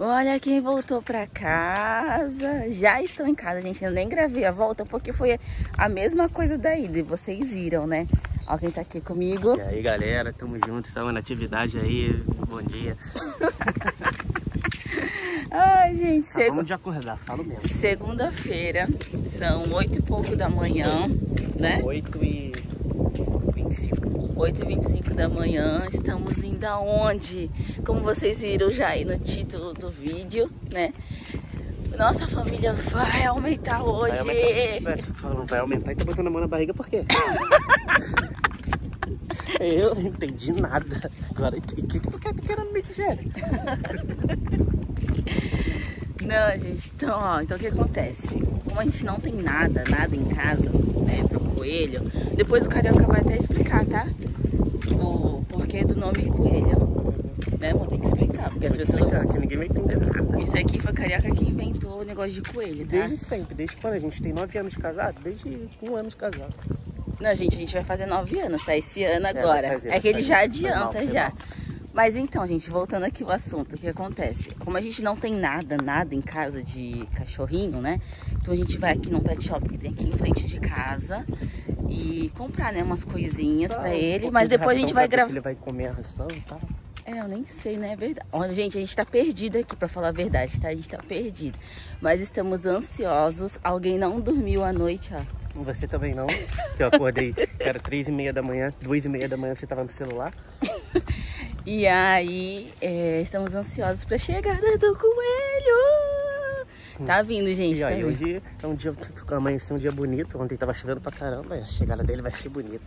Olha quem voltou pra casa. Já estou em casa, gente. Eu nem gravei a volta porque foi a mesma coisa da ida. Vocês viram, né? Ó, quem tá aqui comigo. E aí, galera. Tamo junto. Estamos na atividade aí. Bom dia. Ai, gente. Acabamos de acordar. Falo mesmo. Segunda-feira. São 8 e pouco da manhã, né? 8h25 da manhã, estamos indo aonde? Como vocês viram já aí no título do vídeo, né? Nossa família vai aumentar hoje. Vai aumentar e tá botando a mão na barriga por quê? Eu não entendi nada. Agora eu entendi o que tu quer querendo me dizer. Não, gente, então, ó, então o que acontece? Como a gente não tem nada em casa, né, pro coelho, depois o Carioca vai até explicar, tá? O porquê do nome coelho, né, amor? Tem que explicar, porque as pessoas... que ninguém vai entender nada. Isso aqui foi o Carioca que inventou o negócio de coelho, tá? Desde sempre, desde quando a gente tem 9 anos de casado, desde 1 ano de casado. Não, gente, a gente vai fazer 9 anos, tá? Esse ano agora. É que ele já adianta, já. Mas então, gente, voltando aqui ao assunto, o que acontece? Como a gente não tem nada em casa de cachorrinho, né? Então a gente vai aqui num pet shop que tem aqui em frente de casa e comprar, né, umas coisinhas pra ele. Mas depois a gente vai gravar. Ele vai comer a ração e tal. É, eu nem sei, né? É verdade. Olha, gente, a gente tá perdido aqui, pra falar a verdade, tá? A gente tá perdido. Mas estamos ansiosos. Alguém não dormiu à noite, ó. Você também não, que eu acordei, era 3h30 da manhã, 2h30 da manhã você tava no celular. E aí, estamos ansiosos pra chegada do coelho. Tá vindo, gente. E aí, hoje é um dia, amanheceu um dia bonito, ontem tava chovendo pra caramba, a chegada dele vai ser bonita.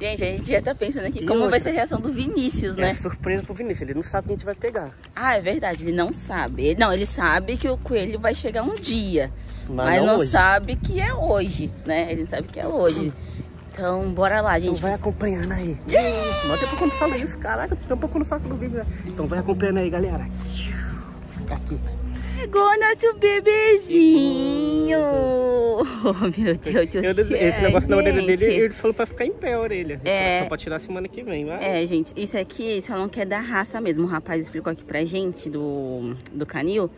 Gente, a gente já tá pensando aqui como vai ser a reação do Vinícius, né? É surpresa pro Vinícius, ele não sabe que a gente vai pegar. Ah, é verdade, ele não sabe. Ele sabe que o coelho vai chegar um dia. Mas não sabe que é hoje, né? Ele não sabe que é hoje. Então, bora lá, gente. Então vai acompanhando aí. Não tem pra quando fala isso, caraca. Tem pouco quando fala do vídeo, né? Então vai acompanhando aí, galera. Aqui. Chegou nosso bebezinho. Oh, meu Deus do céu. Esse negócio da orelha dele, ele falou pra ficar em pé a orelha. Só pra tirar semana que vem, vai. É, gente, isso aqui só não quer dar raça mesmo. O rapaz explicou aqui pra gente do canil.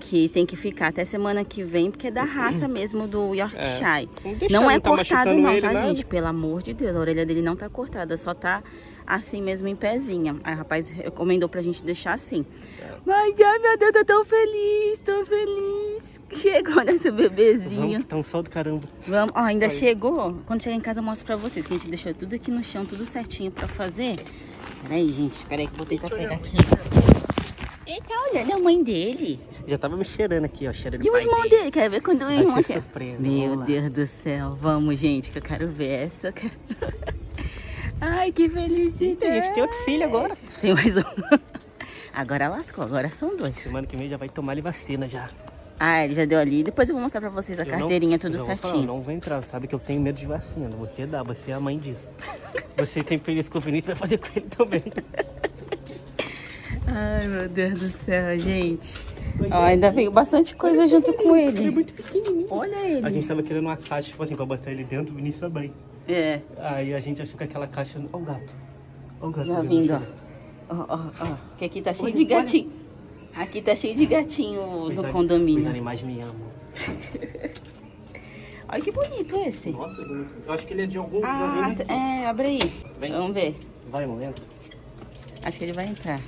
Que tem que ficar até semana que vem, porque é da raça mesmo do Yorkshire. Não é cortado não, tá, gente? Pelo amor de Deus, a orelha dele não tá cortada, só tá assim mesmo em pezinha. Aí o rapaz recomendou pra gente deixar assim. Mas, ai meu Deus, tô tão feliz, tô feliz. Chegou nosso bebezinho. Vamos, tá um sol do caramba. Vamos, ó, ainda chegou. Quando chegar em casa eu mostro pra vocês, que a gente deixou tudo aqui no chão, tudo certinho pra fazer. Peraí, gente, peraí que eu botei pra pegar aqui. Ele tá olhando a mãe dele. Já tava me cheirando aqui, ó. Cheirando e o irmão dele? Quer ver quando o irmão... surpresa. Meu Deus do céu. Vamos, gente, que eu quero ver essa. Ai, que felicidade. Tem outro filho agora. Tem mais um. Agora lascou. Agora são 2. Semana que vem já vai tomar ali vacina já. Ah, ele já deu ali. Depois eu vou mostrar pra vocês a carteirinha, tudo certinho. Não vou entrar. Sabe que eu tenho medo de vacina. Você é a mãe disso. Você sempre fez isso com o Vinícius, vai fazer com ele também. Ai, meu Deus do céu, gente. Ó, ainda veio bastante coisa junto com ele. Ele é muito pequenininho. Olha ele. A gente tava querendo uma caixa, tipo assim, pra botar ele dentro, o Vinícius abrir. É. Aí a gente achou que aquela caixa... Ó o gato. Ó o gato. Já vindo, ó. Ó, ó, ó. Que aqui tá cheio de gatinho. Aqui tá cheio de gatinho do condomínio. Os animais me amam. Olha que bonito esse. Nossa, é bonito. Eu acho que ele é de algum... abre aí. Vem. Vamos ver. Vai, amor, entra. Acho que ele vai entrar.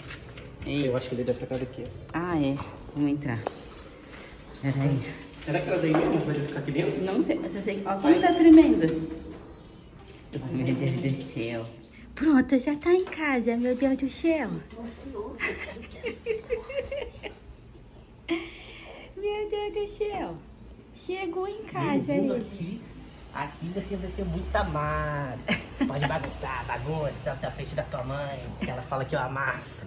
Eita. Eu acho que ele deve ficar daqui. Ah, é. Vamos entrar. Peraí. Será que ela daí mesmo vai ficar aqui dentro? Não sei, mas eu sei. Ó, como tá tremendo. Ai, meu Deus do céu. Pronto, já tá em casa, meu Deus do céu. Meu Deus do céu. Chegou em casa ele. Aqui você vai ser muito amado. Pode bagunçar, bagunça o tapete da tua mãe, que ela fala que eu amasso.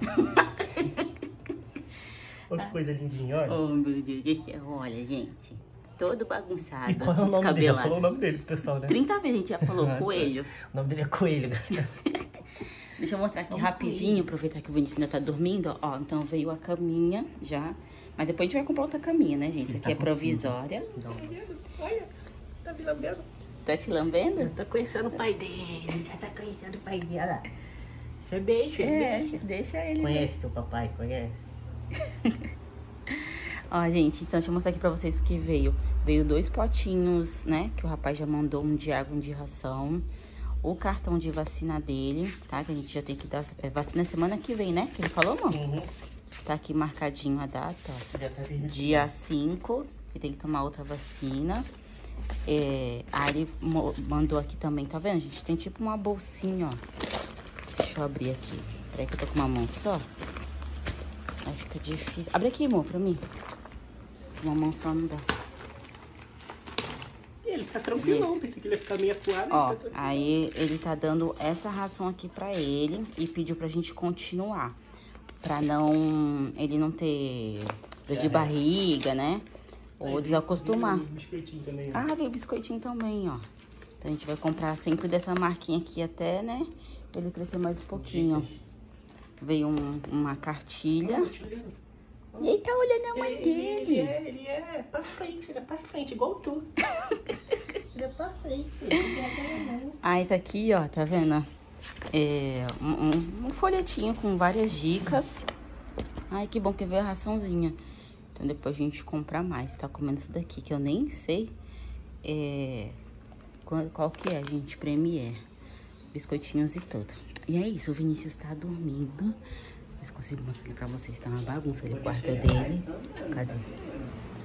Outra coisa lindinha, olha. Oh, meu Deus do céu, olha, gente. Todo bagunçado. E qual é o nome dele? Já falou o nome dele, pessoal, né? 30 vezes a gente já falou coelho. O nome dele é coelho, galera. Deixa eu mostrar aqui rapidinho, aproveitar que o Vinícius ainda tá dormindo. Ó, então veio a caminha já. Mas depois a gente vai comprar outra caminha, né, gente? Isso aqui é provisória. Olha, tá me lambendo. Tá te lambendo? Eu tô conhecendo o pai dele. Já tá conhecendo o pai dela. Você deixa, deixa ele. Conhece teu papai, conhece? Ó, gente, então deixa eu mostrar aqui pra vocês o que veio. Veio 2 potinhos, né, que o rapaz já mandou, um de água, um de ração. O cartão de vacina dele, tá? Que a gente já tem que dar vacina semana que vem, né? Que ele falou, amor? Uhum. Tá aqui marcadinho a data, ó. Já tá vindo. Dia 5, ele tem que tomar outra vacina. É, aí ele mandou aqui também, tá vendo, gente? Tem tipo uma bolsinha, ó. Deixa eu abrir aqui. Peraí que eu tô com uma mão só. Aí fica difícil. Abre aqui, amor, pra mim. Uma mão só não dá. Ele tá tranquilão, pensei que ele ia ficar meio acuado. Ó, tá aí ele tá dando essa ração aqui pra ele e pediu pra gente continuar. Pra não... ele não ter dor de barriga, né? Ou desacostumar. Veio biscoitinho também, ó. Ah, veio biscoitinho também, ó. Então a gente vai comprar sempre dessa marquinha aqui até, né? Ele crescer mais um pouquinho, ó. Veio uma cartilha. E ele tá olhando a mãe dele. Ele é pra frente, igual tu. Ele é pra frente. Aí tá aqui, ó, tá vendo? É, um folhetinho com várias dicas. Ai, que bom que veio a raçãozinha. Então depois a gente compra mais. Tá comendo isso daqui, que eu nem sei qual que é, gente. Premier. Biscoitinhos e tudo. E é isso, o Vinícius tá dormindo. Mas consigo mostrar aqui pra vocês, tá uma bagunça ali o quarto dele. Cadê?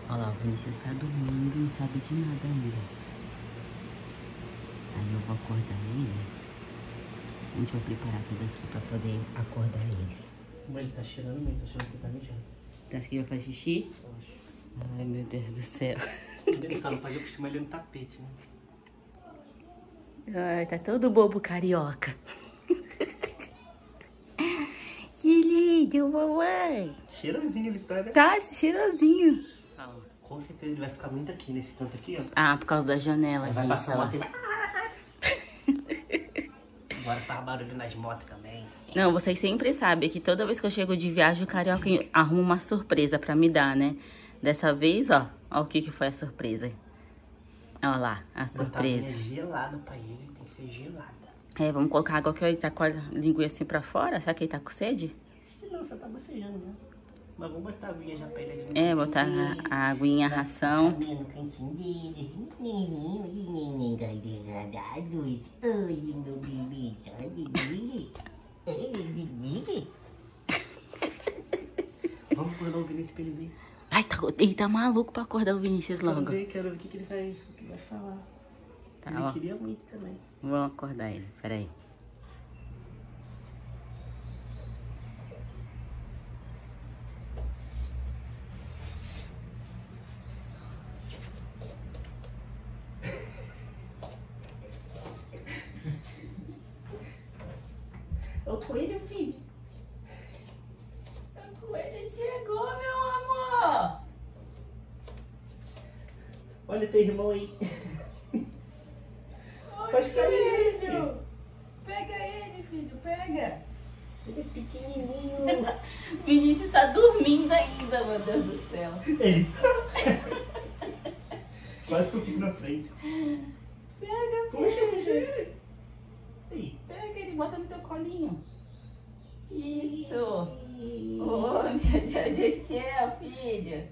Olha lá, o Vinícius tá dormindo e não sabe de nada ainda. Aí eu vou acordar ele. A gente vai preparar tudo aqui pra poder acordar ele. Mas ele tá cheirando muito, que tá mijando. Então acho que ele vai fazer xixi? Acho. Ai, meu Deus do céu. Ele fala, pai, eu costumo ele no tapete, né? Ai, tá todo bobo carioca. Deu mamãe. Cheirosinho ele tá, né? Tá, cheirosinho. Ah, com certeza ele vai ficar muito aqui, nesse canto aqui, ó. Ah, por causa da janela, gente. Vai passar a moto e vai... Agora faz barulho nas motos também. Não, vocês sempre sabem que toda vez que eu chego de viagem, o carioca arruma uma surpresa pra me dar, né? Dessa vez, ó. Ó o que que foi a surpresa. Ó lá, a surpresa. Botar a minha gelada pra ele, tem que ser gelada. É, vamos colocar água que ele tá com a linguinha assim pra fora. Será que ele tá com sede? Não, só tá bocejando, né? Mas vamos botar a aguinha já pra ele. É, botar a aguinha, a ração. Vamos acordar o Vinícius pra ele vir. Ai, ele tá maluco pra acordar o Vinícius logo. Quero ver o que ele vai falar. Tá, ele queria muito também. Vamos acordar ele, peraí. É o coelho, filho. O coelho chegou, meu amor. Olha teu irmão aí. Olha, faz carinho, filho. Pega ele, filho, pega. Ele é pequenininho. Vinícius tá dormindo ainda, meu Deus do céu. Quase que eu fico na frente. Pega, puxa. Pega ele, bota no teu colinho. Isso. Oh, meu Deus do céu, filha.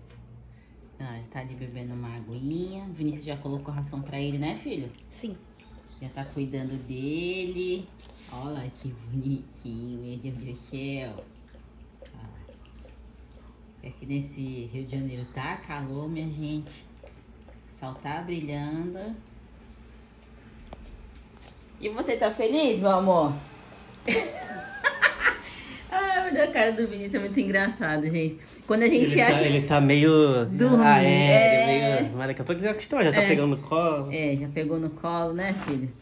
Ah, já tá ali bebendo uma aguinha. O Vinícius já colocou ração pra ele, né, filho? Sim. Já tá cuidando dele. Olha que bonitinho, meu Deus do céu. Ah, aqui nesse Rio de Janeiro tá calor, minha gente. O sol tá brilhando. E você tá feliz, meu amor? Ai, olha a cara do Vinícius, é muito engraçado, gente. Quando a gente acha... ele tá meio... dormindo. Ah, meio... Mas daqui a pouco ele já acostumou, já tá pegando no colo. É, já pegou no colo, né, filho?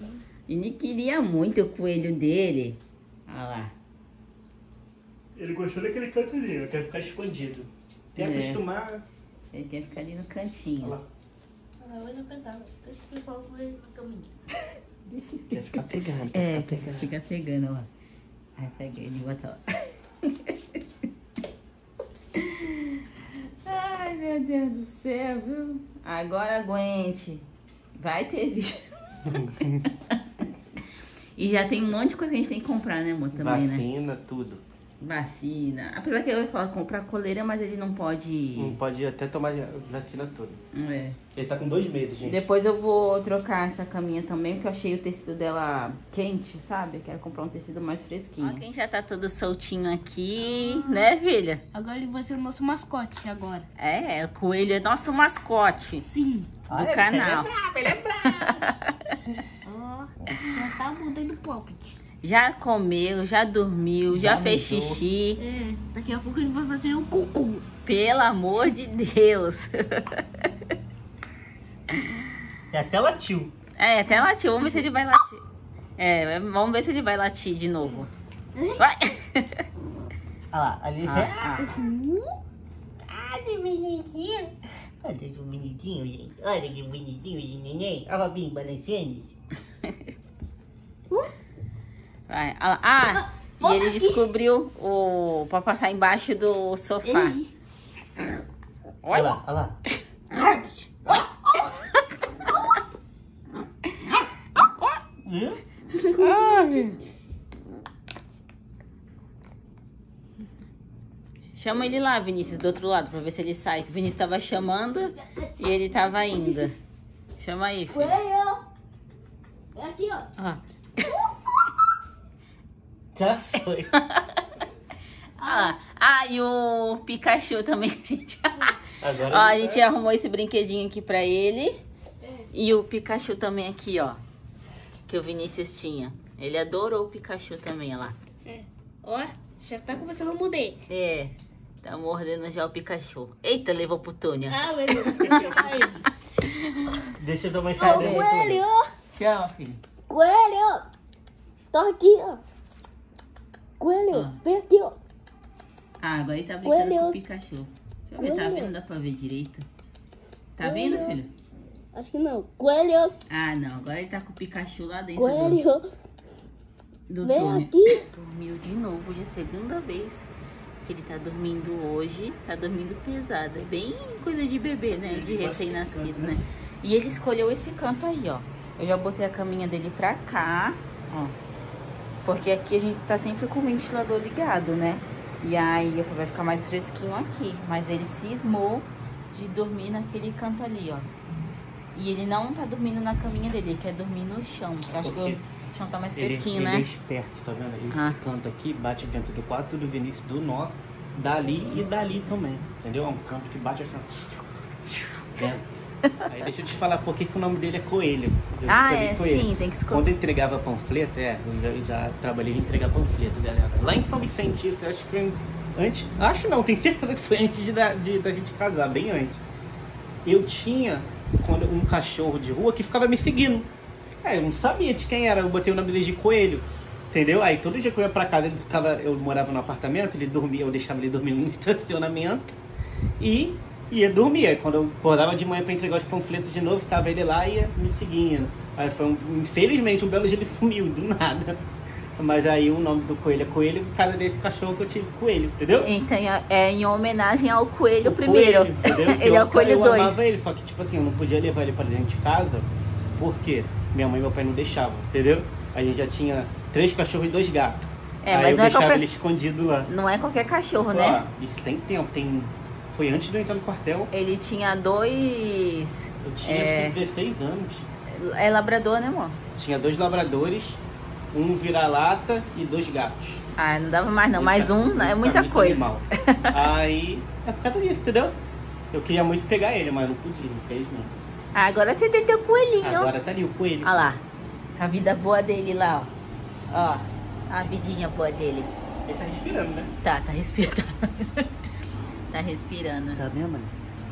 E ele queria muito o coelho dele. Olha lá. Ele gostou daquele canto ali, ele quer ficar escondido. Tem que acostumar. Ele quer ficar ali no cantinho. Olha lá. Olha o pedaço, deixa eu explicar o coelho no caminho. Quer ficar pegando, fica pegando, ó. Aí pega ele e bota lá. Ai, meu Deus do céu, viu? Agora aguente. Vai ter vídeo. E já tem um monte de coisa que a gente tem que comprar, né, amor? Também, vacina, né? Tudo. Vacina. Apesar que eu ia falar comprar coleira, mas ele não pode... Não pode até tomar vacina toda. É. Ele tá com 2 meses, gente. Depois eu vou trocar essa caminha também, porque eu achei o tecido dela quente, sabe? Eu quero comprar um tecido mais fresquinho. Ó, quem já tá todo soltinho aqui, né, filha? Agora ele vai ser o nosso mascote agora. É, o coelho é nosso mascote. Sim. Do olha, canal. Ele é brabo, ele é brabo. Ó, já tá mudando o pocket. Já comeu, já dormiu, já fez xixi. É, daqui a pouco ele vai fazer um cucu. Pelo amor de Deus. É, até latiu. É, até latiu. Vamos ver se ele vai latir. É, vamos ver se ele vai latir de novo. Vai. Olha lá, ali. Olha que bonitinho. Olha que bonitinho, gente. Olha que bonitinho, gente, neném. Olha lá, bem balançando. Vai. Ah, e ele descobriu o... pra passar embaixo do sofá. Olha lá, olha lá. Chama ele lá, Vinícius, do outro lado, pra ver se ele sai. O Vinícius tava chamando e ele tava indo. Chama aí, filho. É aqui, ó. Ah. Já foi. Ah, e o Pikachu também, gente. Agora ó, a gente arrumou esse brinquedinho aqui pra ele. E o Pikachu também aqui, ó. Que o Vinícius tinha. Ele adorou o Pikachu também, olha lá. É. Ó, já tá começando a mudar. É, tá mordendo já o Pikachu. Eita, levou pro túnel. Ah, meu Deus, deixa eu dar uma enxadinha. Ô, coelho! Chama, filho. Coelho! Tô aqui, ó. Coelho, vem aqui, ó. Ah, agora ele tá brincando coelho com o Pikachu. Deixa eu ver, tá vendo? Dá pra ver direito. Tá coelho vendo, filho? Acho que não. Coelho. Ah, não. Agora ele tá com o Pikachu lá dentro. Coelho. Do túnel. Dormiu de novo. Hoje é a segunda vez que ele tá dormindo hoje. Tá dormindo pesado. É bem coisa de bebê, né? De recém-nascido, né? E ele escolheu esse canto aí, ó. Eu já botei a caminha dele pra cá, ó. Porque aqui a gente tá sempre com o ventilador ligado, né? E aí eu falei, vai ficar mais fresquinho aqui. Mas ele cismou de dormir naquele canto ali, ó. E ele não tá dormindo na caminha dele, ele quer dormir no chão. Eu acho que o chão tá mais fresquinho, né? Ele é esperto, tá vendo? Ele canta aqui, bate dentro do quarto do Vinícius, do nosso, dali e dali também. Entendeu? É um canto que bate assim, dentro. Aí deixa eu te falar por que o nome dele é Coelho. Eu é, coelho. Sim, tem que escolher. Quando eu entregava panfleto, eu já trabalhei em entregar panfleto, galera. Lá em São Vicente, isso, acho que foi antes... Acho não, tenho certeza que foi antes da gente casar, bem antes. Eu tinha um cachorro de rua que ficava me seguindo. Eu não sabia de quem era, eu botei o nome dele de Coelho, entendeu? Aí todo dia que eu ia pra casa, ele ficava, eu morava no apartamento, ele dormia, eu deixava ele dormir no estacionamento e... ia dormir. Quando eu acordava de manhã pra entregar os panfletos de novo, ficava ele lá e ia me seguindo. Aí foi, infelizmente, um belo dia ele sumiu, do nada. Mas aí o nome do coelho é Coelho, por causa desse cachorro que eu tive, Coelho, entendeu? Então é em homenagem ao coelho primeiro. Coelho, entendeu? Ele é o coelho 2. Eu amava ele, só que tipo assim, eu não podia levar ele pra dentro de casa, porque minha mãe e meu pai não deixavam, entendeu? A gente já tinha 3 cachorros e 2 gatos. É, aí mas eu não deixava ele escondido lá. Não é qualquer cachorro, então, né? Ó, isso tem tempo, tem... Foi antes de eu entrar no quartel. Ele tinha 2... Eu tinha, acho que 16 anos. É labrador, né, amor? Tinha 2 labradores, um vira-lata e 2 gatos. Ah, não dava mais não. Mais um, é muita coisa. Aí, é por causa disso, entendeu? Eu queria muito pegar ele, mas não podia, infelizmente. Ah, agora você tem teu coelhinho. Agora tá ali o coelho. Olha lá. A vida boa dele lá, ó. Ó, a vidinha boa dele. Ele tá respirando, né? Tá respirando. Tá respirando. Tá mesmo, né?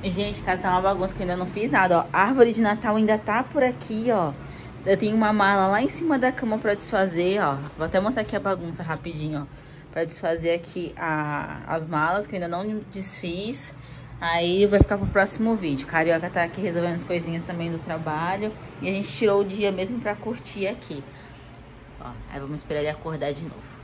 Gente, casa tá uma bagunça que eu ainda não fiz nada, ó. A árvore de Natal ainda tá por aqui, ó. Eu tenho uma mala lá em cima da cama pra desfazer, ó. Vou até mostrar aqui a bagunça rapidinho, ó. Pra desfazer aqui as malas que eu ainda não desfiz. Aí vai ficar pro próximo vídeo. Carioca tá aqui resolvendo as coisinhas também do trabalho. E a gente tirou o dia mesmo pra curtir aqui. Ó, aí vamos esperar ele acordar de novo.